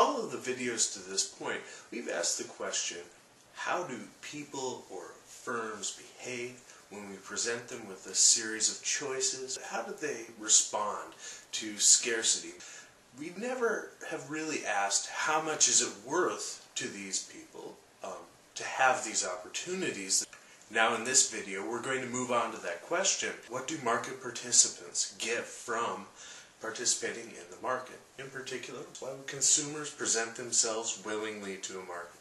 all of the videos to this point, we've asked the question, how do people or firms behave when we present them with a series of choices? How do they respond to scarcity? We never have really asked how much is it worth to these people to have these opportunities. Now in this video, we're going to move on to that question. What do market participants get from participating in the market? In particular, why would consumers present themselves willingly to a market?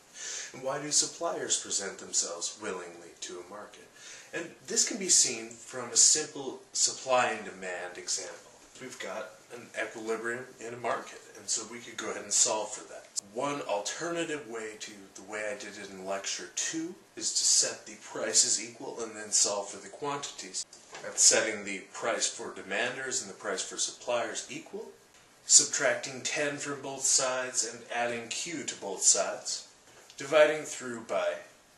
And why do suppliers present themselves willingly to a market? And this can be seen from a simple supply and demand example. We've got an equilibrium in a market, and so we could go ahead and solve for that. One alternative way to the way I did it in lecture 2 is to set the prices equal and then solve for the quantities. That's setting the price for demanders and the price for suppliers equal, subtracting 10 from both sides and adding Q to both sides, dividing through by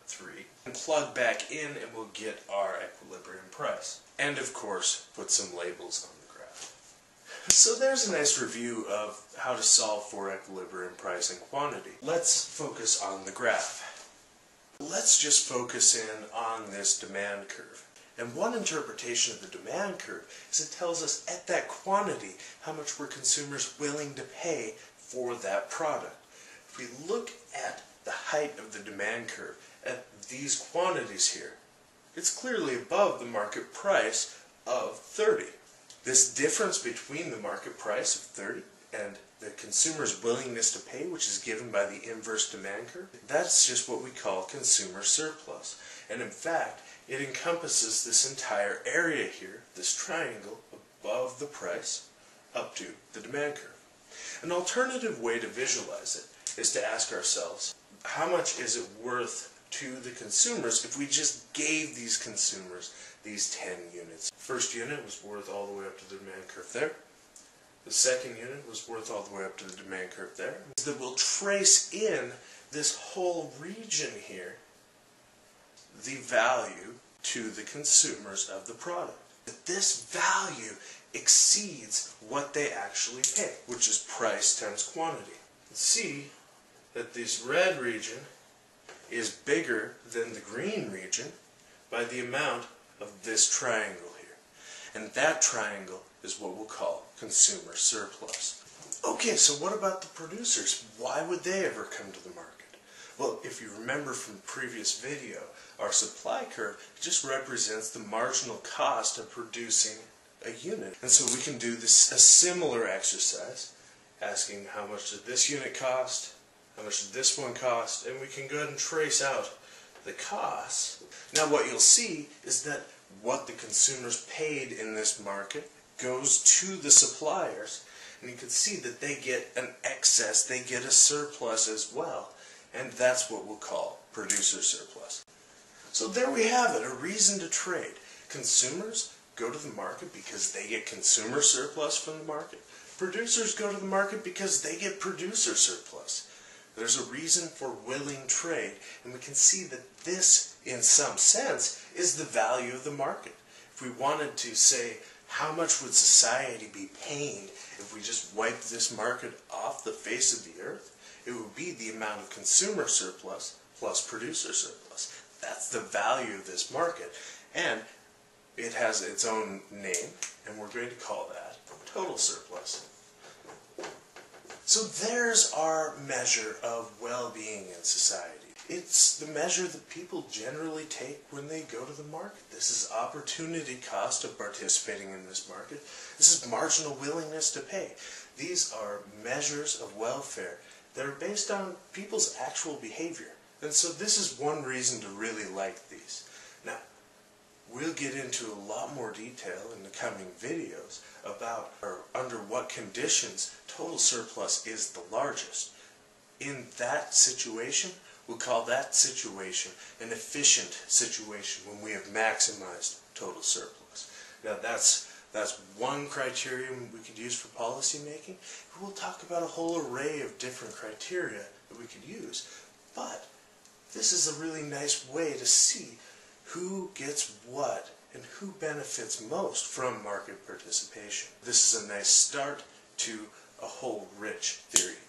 3, and plug back in and we'll get our equilibrium price. And of course, put some labels on. So there's a nice review of how to solve for equilibrium price and quantity. Let's focus on the graph. Let's just focus in on this demand curve. And one interpretation of the demand curve is it tells us at that quantity how much were consumers willing to pay for that product. If we look at the height of the demand curve, at these quantities here, it's clearly above the market price of 30. This difference between the market price of 30 and the consumer's willingness to pay, which is given by the inverse demand curve, that's just what we call consumer surplus. And in fact, it encompasses this entire area here, this triangle above the price up to the demand curve. An alternative way to visualize it is to ask ourselves, how much is it worth to the consumers if we just gave these consumers these 10 units. First unit was worth all the way up to the demand curve there. The second unit was worth all the way up to the demand curve there. That will trace in this whole region here, the value to the consumers of the product. That this value exceeds what they actually pay, which is price times quantity. See that this red region is bigger than the green region by the amount of this triangle here. And that triangle is what we'll call consumer surplus. Okay, so what about the producers? Why would they ever come to the market? Well, if you remember from the previous video, our supply curve just represents the marginal cost of producing a unit. And so we can do this a similar exercise, asking how much did this unit cost? How much did this one cost? And we can go ahead and trace out the costs. Now what you'll see is that what the consumers paid in this market goes to the suppliers, and you can see that they get an excess, they get a surplus as well, and that's what we'll call producer surplus. So there we have it, a reason to trade. Consumers go to the market because they get consumer surplus from the market. Producers go to the market because they get producer surplus. There's a reason for willing trade, and we can see that this, in some sense, is the value of the market. If we wanted to say, how much would society be paying if we just wiped this market off the face of the earth, it would be the amount of consumer surplus plus producer surplus. That's the value of this market, and it has its own name, and we're going to call that total surplus. So there's our measure of well-being in society. It's the measure that people generally take when they go to the market. This is opportunity cost of participating in this market. This is marginal willingness to pay. These are measures of welfare that are based on people's actual behavior. And so this is one reason to really like these. Now, we'll get into a lot more detail in the coming videos about under what conditions total surplus is the largest. In that situation, we'll call that situation an efficient situation when we have maximized total surplus. Now that's one criterion we could use for policy making. We'll talk about a whole array of different criteria that we could use, but this is a really nice way to see who gets what and who benefits most from market participation. This is a nice start to a whole rich theory.